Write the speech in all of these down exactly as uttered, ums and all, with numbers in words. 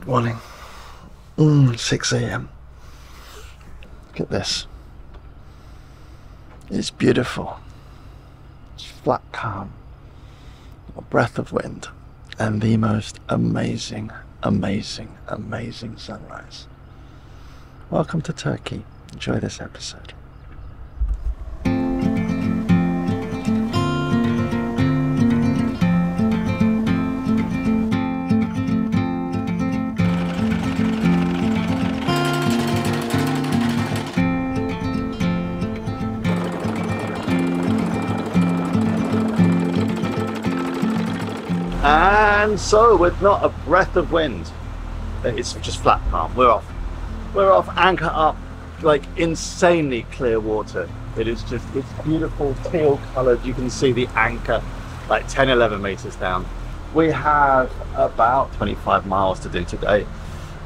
Good morning. Mm, six A M Look at this. It's beautiful. It's flat calm. A breath of wind. And the most amazing, amazing, amazing sunrise. Welcome to Turkey. Enjoy this episode. And so, with not a breath of wind, it's just flat calm. We're off. We're off, anchor up, like insanely clear water. It is just, it's beautiful, teal coloured. You can see the anchor like ten, eleven metres down. We have about twenty-five miles to do today.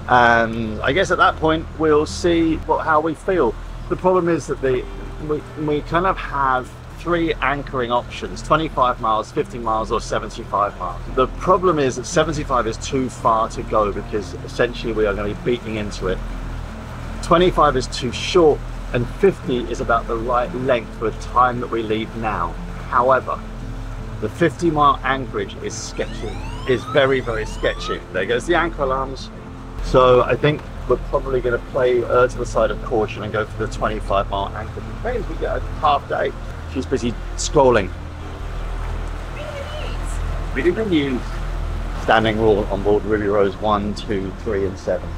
And I guess at that point, we'll see what, how we feel. The problem is that the, we, we kind of have three anchoring options: twenty-five miles, fifty miles or seventy-five miles. The problem is that seventy-five is too far to go because essentially we are going to be beating into it. twenty-five is too short and fifty is about the right length for the time that we leave now. However, the fifty mile anchorage is sketchy. It's very, very sketchy. There goes the anchor alarms. So I think we're probably going to play uh, to the side of caution and go for the twenty-five mile anchorage. Maybe we get a half day. She's busy scrolling. Reading the news. Standing rule on board Ruby Rose one, two, three and seven.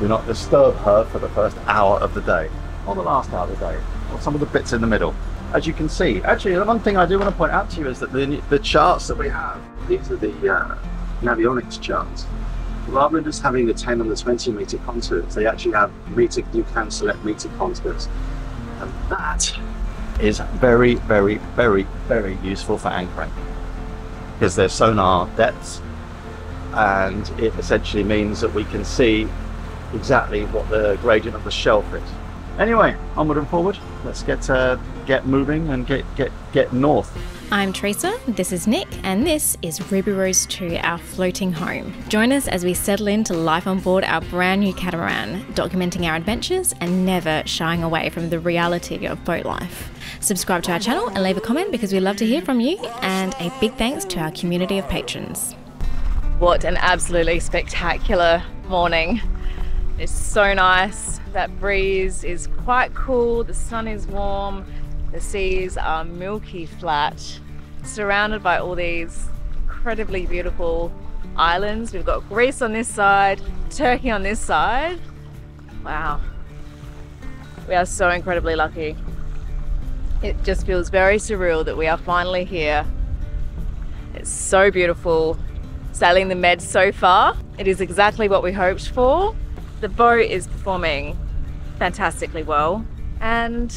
Do not disturb her for the first hour of the day, or the last hour of the day, or some of the bits in the middle. As you can see, actually the one thing I do want to point out to you is that the, the charts that we have, these are the uh, Navionics charts. Rather than just having the ten and the twenty metre contours, they actually have meter, you can select meter contours. And that is very, very, very, very useful for anchoring because there's sonar depths, and it essentially means that we can see exactly what the gradient of the shelf is. Anyway, onward and forward. Let's get uh, get moving and get get get north. I'm Teresa, this is Nick, and this is Ruby Rose two, our floating home. Join us as we settle into life on board our brand new catamaran, documenting our adventures and never shying away from the reality of boat life. Subscribe to our channel and leave a comment because we love to hear from you, and a big thanks to our community of patrons. What an absolutely spectacular morning. It's so nice. That breeze is quite cool, the sun is warm. The seas are milky flat, surrounded by all these incredibly beautiful islands. We've got Greece on this side, Turkey on this side. Wow. We are so incredibly lucky. It just feels very surreal that we are finally here. It's so beautiful. Sailing the Med so far. It is exactly what we hoped for. The boat is performing fantastically well. And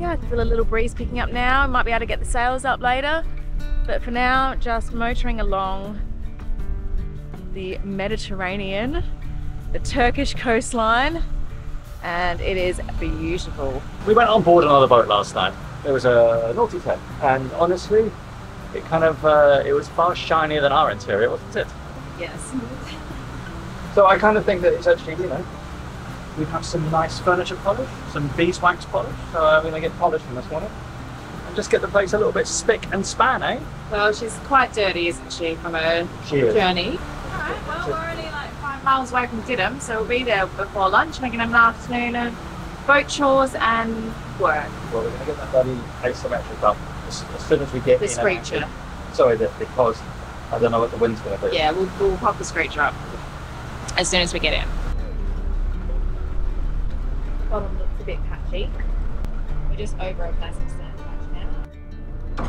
yeah, I can feel a little breeze picking up now. I might be able to get the sails up later, but for now, just motoring along the Mediterranean, the Turkish coastline, and it is beautiful. We went on board another boat last night. There was a Nautitech, and honestly, it kind of uh, it was far shinier than our interior, wasn't it? Yes. So I kind of think that it's actually, you know, we have some nice furniture polish, some beeswax polish, so I'm going to get polish from this morning. And just get the place a little bit spick and span, eh? Well, she's quite dirty, isn't she, from her she journey? Is. Alright, well, we're only like five miles away from Didham, so we'll be there before lunch, making an afternoon of boat chores and work. Well, we're going to get that bloody asymmetric up as, as soon as we get the in. The screecher. Sorry, because I don't know what the wind's going to be. Yeah, we'll, we'll pop the screecher up as soon as we get in. Bottom looks a bit patchy. We're just over a massive sand patch now.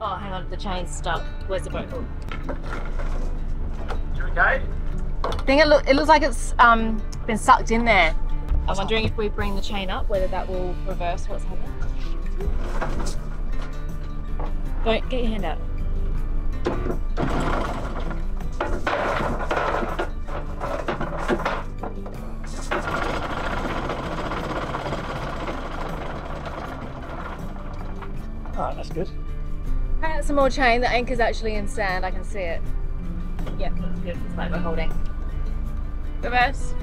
Oh, hang on, the chain's stuck. Where's the boat? You okay? I think it, look, it looks like it's um, been sucked in there. I'm wondering if we bring the chain up, whether that will reverse what's happening. Don't get your hand out. Oh, that's good. And some more chain. The anchor's actually in sand. I can see it. Yep, that's good. It's like we're holding. Reverse.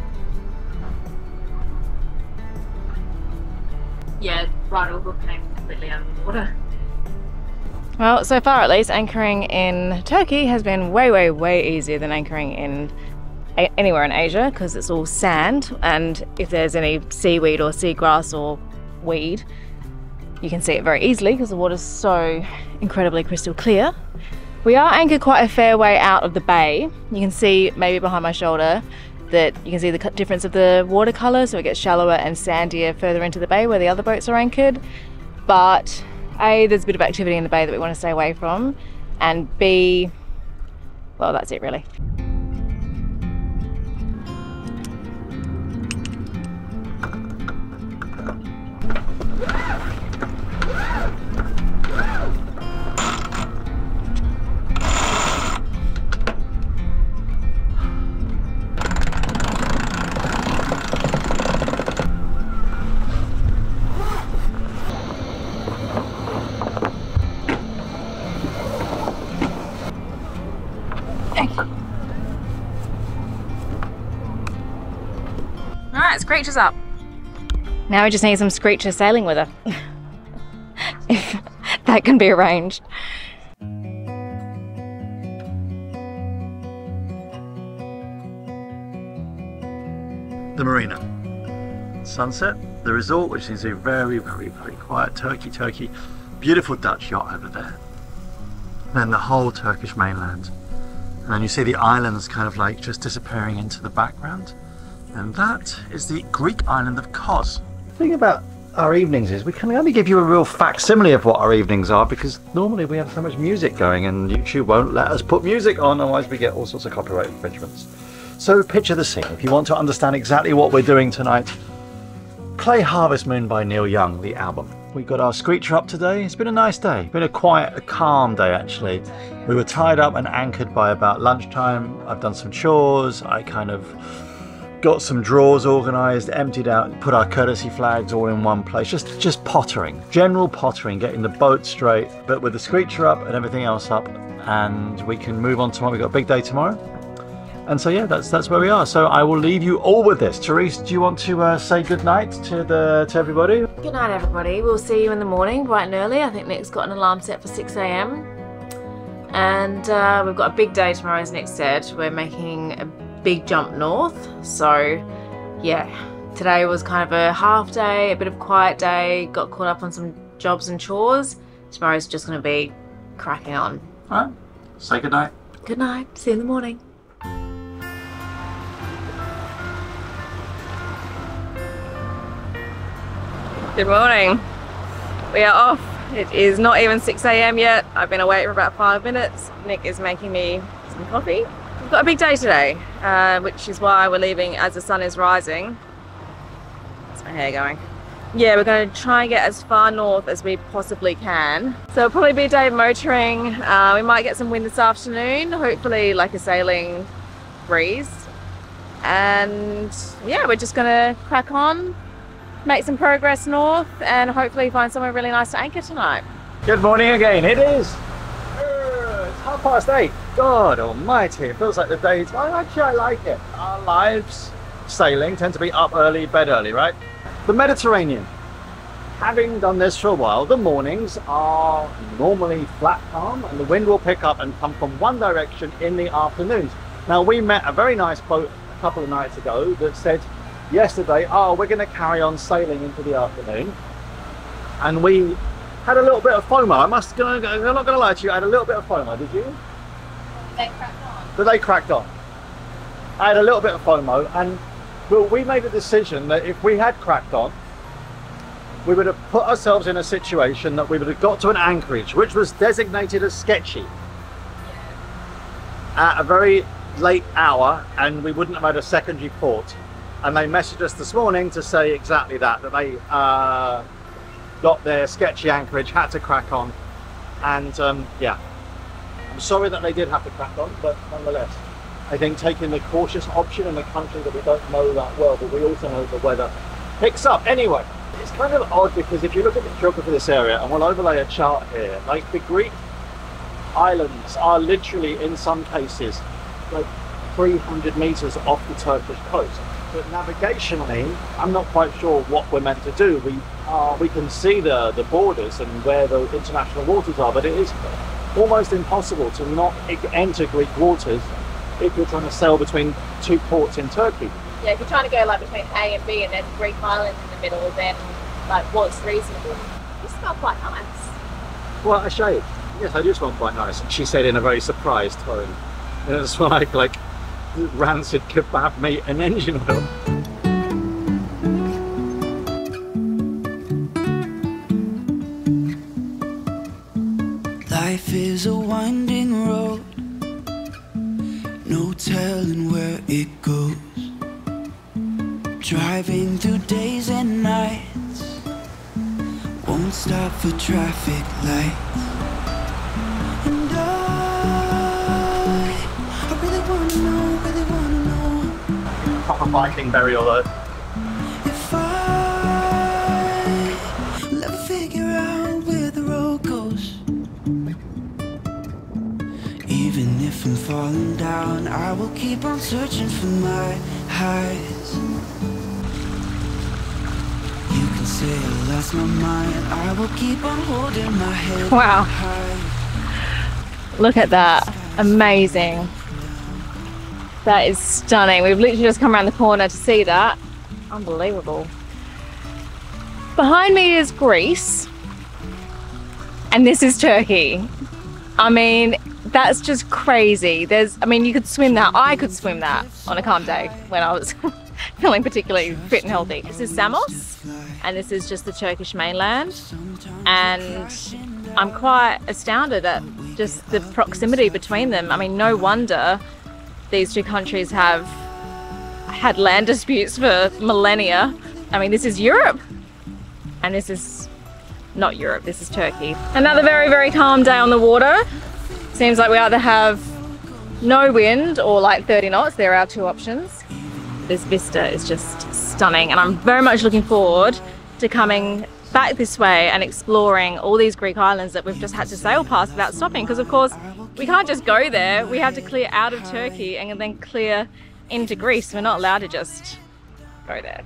Yeah, right over completely under the water. Well, so far at least, anchoring in Turkey has been way, way, way easier than anchoring in a anywhere in Asia, because it's all sand, and if there's any seaweed or seagrass or weed, you can see it very easily because the water's so incredibly crystal clear. We are anchored quite a fair way out of the bay. You can see maybe behind my shoulder that you can see the difference of the water colour, so it gets shallower and sandier further into the bay where the other boats are anchored. But A, there's a bit of activity in the bay that we want to stay away from, and B, well, that's it really. Screecher's up. Now we just need some Screecher sailing with her. If that can be arranged. The marina. Sunset. The resort, which is a very, very, very quiet. Turkey, Turkey. Beautiful Dutch yacht over there. Then the whole Turkish mainland. And you see the islands kind of like just disappearing into the background. And that is the Greek island of Kos. The thing about our evenings is we can only give you a real facsimile of what our evenings are, because normally we have so much music going and YouTube won't let us put music on, otherwise we get all sorts of copyright infringements. So picture the scene. If you want to understand exactly what we're doing tonight, play Harvest Moon by Neil Young, the album. We got our Screecher up today. It's been a nice day. It's been a quiet, a calm day actually. We were tied up and anchored by about lunchtime. I've done some chores. I kind of got some drawers organised, emptied out, put our courtesy flags all in one place. Just just pottering, general pottering, getting the boat straight, but with the Screecher up and everything else up, and we can move on tomorrow. We've got a big day tomorrow. And so yeah, that's that's where we are. So I will leave you all with this. Therese, do you want to uh, say goodnight to the to everybody? Good night, everybody. We'll see you in the morning, bright and early. I think Nick's got an alarm set for six A M And uh, we've got a big day tomorrow, as Nick said. We're making a big jump north, so yeah, today was kind of a half day, a bit of a quiet day, got caught up on some jobs and chores. Tomorrow's just going to be cracking on. Alright, say goodnight. Good night, see you in the morning. Good morning, we are off. It is not even six A M yet. I've been awake for about five minutes. Nick is making me some coffee. We've got a big day today, uh, which is why we're leaving as the sun is rising. That's my hair going. Yeah, we're going to try and get as far north as we possibly can. So it'll probably be a day of motoring. Uh, we might get some wind this afternoon, hopefully like a sailing breeze. And yeah, we're just going to crack on, make some progress north, and hopefully find somewhere really nice to anchor tonight. Good morning again. It is uh, it's half past eight. God almighty, it feels like the day's, well, actually I like it. Our lives, sailing, tend to be up early, bed early, right? The Mediterranean. Having done this for a while, the mornings are normally flat calm and the wind will pick up and come from one direction in the afternoons. Now we met a very nice boat a couple of nights ago that said yesterday, oh, we're going to carry on sailing into the afternoon. And we had a little bit of FOMO. I must, I'm not going to lie to you, I had a little bit of FOMO, did you? They cracked on. But they cracked on. I had a little bit of FOMO, and well, we made a decision that if we had cracked on, we would have put ourselves in a situation that we would have got to an anchorage which was designated as sketchy yeah. at a very late hour, and we wouldn't have had a secondary port. And they messaged us this morning to say exactly that, that they uh, got their sketchy anchorage, had to crack on, and um, yeah. I'm sorry that they did have to crack on, but nonetheless, I think taking the cautious option in a country that we don't know that well, but we also know the weather picks up. Anyway, it's kind of odd because if you look at the geography of this area, and we'll overlay a chart here, like the Greek islands are literally in some cases like three hundred meters off the Turkish coast. But navigationally, I'm not quite sure what we're meant to do. We uh, we can see the, the borders and where the international waters are, but it is almost impossible to not enter Greek waters if you're trying to sail between two ports in Turkey. Yeah, if you're trying to go like between A and B and there's Greek islands in the middle, then like what's reasonable? You smell quite nice. Well, I shave. Yes, I do smell quite nice, she said in a very surprised tone. And it's like, like rancid kebab meat and engine oil. Life is a winding road, no telling where it goes. Driving through days and nights, won't stop for traffic lights. And I, I really wanna know, really wanna know. Proper Viking burial though. If I never figure out where the road goes, even if I'm falling down, I will keep on searching for my highs. You can say I lost my mind, I will keep on holding my head. Wow. High. Look at that, amazing. That is stunning. We've literally just come around the corner to see that. Unbelievable. Behind me is Greece, and this is Turkey. I mean, that's just crazy. There's, I mean, you could swim that. I could swim that on a calm day when I was feeling particularly fit and healthy. This is Samos, and this is just the Turkish mainland. And I'm quite astounded at just the proximity between them. I mean, no wonder these two countries have had land disputes for millennia. I mean, this is Europe, and this is not Europe, this is Turkey. Another very, very calm day on the water. Seems like we either have no wind or like thirty knots. There are our two options. This vista is just stunning, and I'm very much looking forward to coming back this way and exploring all these Greek islands that we've just had to sail past without stopping, because of course we can't just go there, we have to clear out of Turkey and then clear into Greece. We're not allowed to just go there.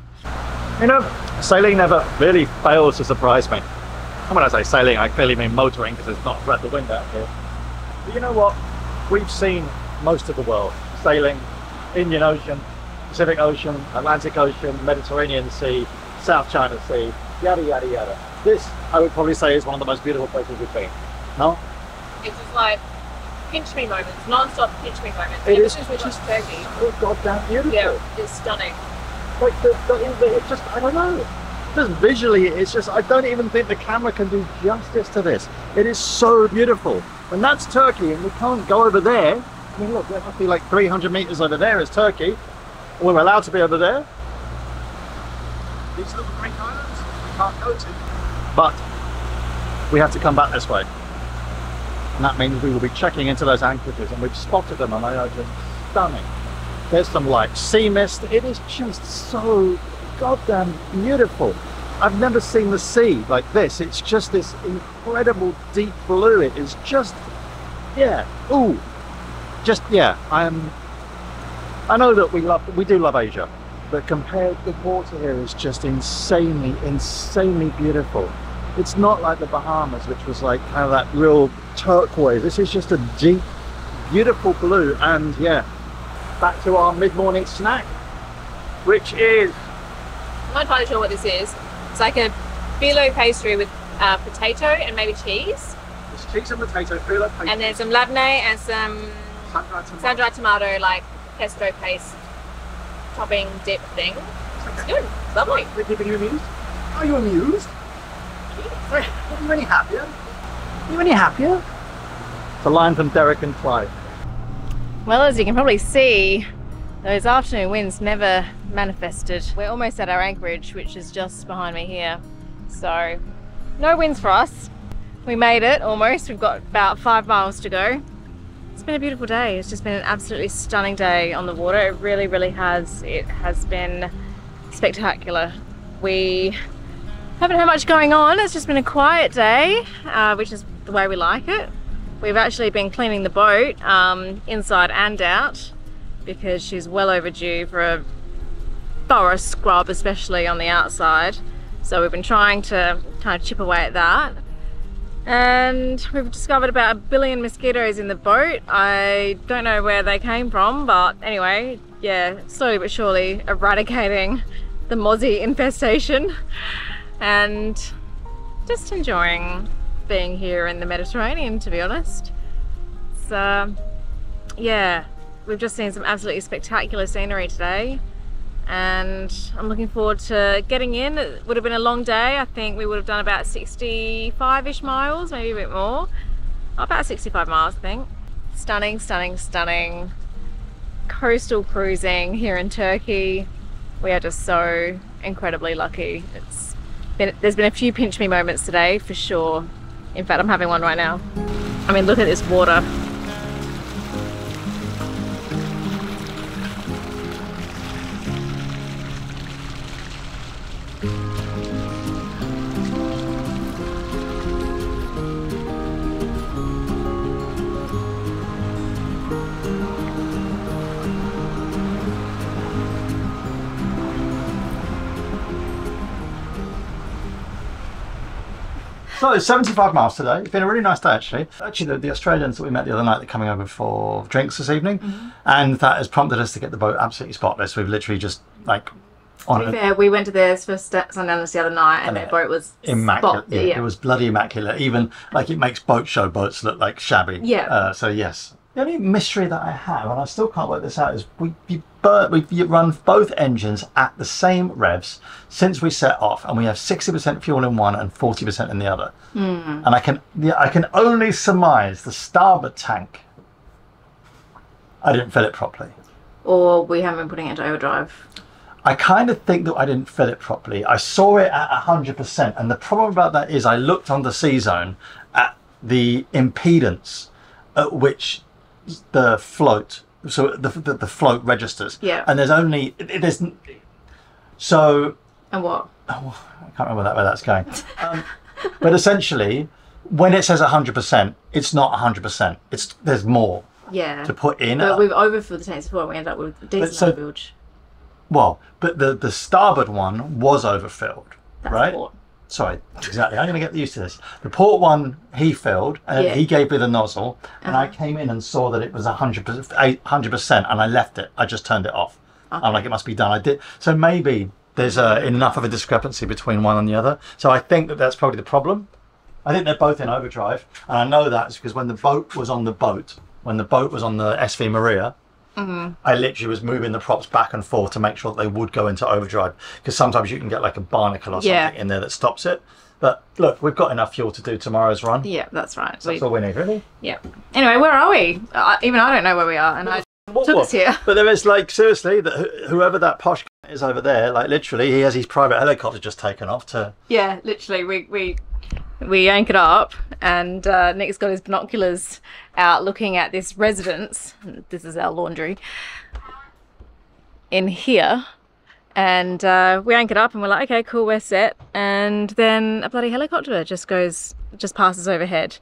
You know, sailing never really fails to surprise me. And when I say sailing, I clearly mean motoring, because it's not breath of wind out here. But you know what, we've seen most of the world sailing: Indian Ocean, Pacific Ocean, Atlantic Ocean, Mediterranean Sea, South China Sea, yada yada yada. This, I would probably say, is one of the most beautiful places we've been. No? It's just like pinch me moments, non-stop pinch me moments. It is just, just Turkey. Oh, goddamn beautiful. Yeah, it's stunning. Like the, the, it's just, I don't know. Just visually, it's just, I don't even think the camera can do justice to this. It is so beautiful. And that's Turkey, and we can't go over there. I mean, look, there must be like three hundred meters over there is Turkey. We're allowed to be over there. These little Greek islands. Can't go to. But we have to come back this way, and that means we will be checking into those anchorages, and we've spotted them, and they are just stunning. There's some light sea mist. It is just so goddamn beautiful. I've never seen the sea like this. It's just this incredible deep blue. It is just, yeah, ooh, just yeah. I am. I know that we love, we do love Asia. But compared, the water here is just insanely, insanely beautiful. It's not like the Bahamas, which was like kind of that real turquoise. This is just a deep, beautiful blue. And yeah, back to our mid-morning snack, which is... I'm not entirely sure what this is. It's like a phyllo pastry with uh, potato and maybe cheese. It's cheese and potato, phyllo pastry. And there's some labneh and some sun-dried tomato, sun-dried tomato like pesto paste. Topping dip thing. It's good. It's lovely. We're keeping you amused. Are you amused? Yes. Are you any happier? Are you any happier? It's a line from Derek and Clyde. Well, as you can probably see, those afternoon winds never manifested. We're almost at our anchorage, which is just behind me here. So, no winds for us. We made it almost. We've got about five miles to go. It's been a beautiful day. It's just been an absolutely stunning day on the water. It really, really has. It has been spectacular. We haven't had much going on. It's just been a quiet day, uh, which is the way we like it. We've actually been cleaning the boat um, inside and out because she's well overdue for a thorough scrub, especially on the outside. So we've been trying to kind of chip away at that. And we've discovered about a billion mosquitoes in the boat. I don't know where they came from, but anyway, yeah, slowly but surely eradicating the mozzie infestation and just enjoying being here in the Mediterranean, to be honest. So yeah, we've just seen some absolutely spectacular scenery today and I'm looking forward to getting in. It would have been a long day. I think we would have done about sixty-five-ish miles, maybe a bit more. About sixty-five miles, I think. Stunning, stunning, stunning. Coastal cruising here in Turkey. We are just so incredibly lucky. It's been, there's been a few pinch me moments today, for sure. In fact, I'm having one right now. I mean, look at this water. So seventy-five miles today. It's been a really nice day actually. Actually the, the Australians that we met the other night, they're coming over for drinks this evening. Mm-hmm. And that has prompted us to get the boat absolutely spotless. We've literally just like... On to be fair, we went to theirs for Sundance the other night and, and their it, boat was immaculate. Spot, yeah, yeah. It was bloody immaculate. Even like it makes boat show boats look like shabby. Yeah. Uh, so yes. The only mystery that I have, and I still can't work this out, is we you bur we run both engines at the same revs since we set off, and we have sixty percent fuel in one and forty percent in the other. Mm. And I can yeah, I can only surmise the starboard tank. I didn't fill it properly. Or we haven't been putting it into overdrive. I kind of think that I didn't fill it properly. I saw it at one hundred percent, and the problem about that is I looked on the C-Zone at the impedance at which the float, so the, the the float registers, yeah, and there's only it isn't so and what oh, I can't remember that where that's going. Um, but essentially when it says one hundred percent it's not one hundred percent, it's there's more, yeah, to put in. But uh, we've overfilled the tanks before and we end up with a decent so, overbilge. Well, but the the starboard one was overfilled. That's right port. Sorry, exactly. I'm going to get used to this. The port one he filled, and yeah. he gave me the nozzle, and uh-huh. I came in and saw that it was one hundred percent, and I left it. I just turned it off. Okay. I'm like, it must be done. I did. So maybe there's a, enough of a discrepancy between one and the other. So I think that that's probably the problem. I think they're both in overdrive, and I know that's because when the boat was on the boat, when the boat was on the S V Maria, mm-hmm. I literally was moving the props back and forth to make sure that they would go into overdrive, because sometimes you can get like a barnacle or yeah. something in there that stops it. But look, we've got enough fuel to do tomorrow's run. Yeah, that's right. So that's all we need, really. Yeah. Anyway, where are we? Uh, even I don't know where we are, and well, I what, took what? us here. But there is like seriously, that whoever that posh is over there, like literally, he has his private helicopter just taken off to. Yeah, literally, we we. We anchored up and uh, Nick's got his binoculars out looking at this residence. This is our laundry in here. And uh, we anchored up and we're like, okay, cool, we're set. And then a bloody helicopter just goes, just passes overhead.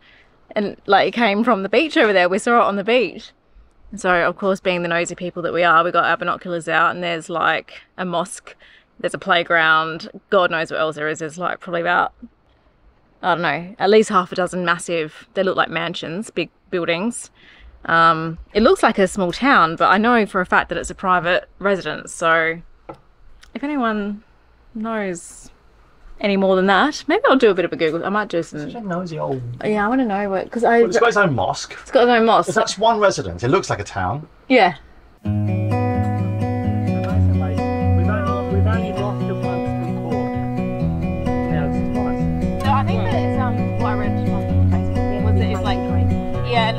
And like it came from the beach over there. We saw it on the beach. And so of course, being the nosy people that we are, we got our binoculars out and there's like a mosque, there's a playground. God knows what else there is. There's like probably about... I don't know, at least half a dozen massive, they look like mansions, big buildings. Um, it looks like a small town, but I know for a fact that it's a private residence. So if anyone knows any more than that, maybe I'll do a bit of a Google. I might do some... Such a nosy old... Yeah, I want to know what... because I... Well, it's got its own mosque. It's got its own mosque. That's so... one residence. It looks like a town. Yeah.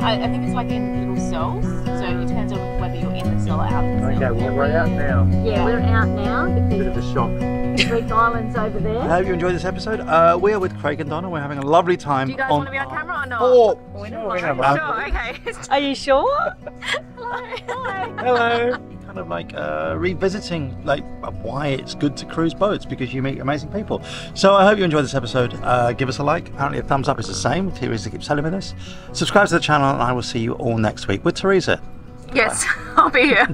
I, I think it's like in little cells, so it depends on whether you're in the cell or out of the cell. Okay, well, we're out now. Yeah, we're out now. Bit of a shock. Greek Island's over there. I hope you enjoyed this episode. Uh, we are with Craig and Donna. We're having a lovely time. Do you guys on... want to be on camera or not? Oh, oh, sure, sure, okay. Are you sure? Hello. Hello. Hello. kind of like uh, revisiting like why it's good to cruise boats, because you meet amazing people. So I hope you enjoyed this episode. Uh, give us a like. Apparently a thumbs up is the same. Teresa keeps telling me this. Subscribe to the channel and I will see you all next week with Teresa. Yes, I'll be here.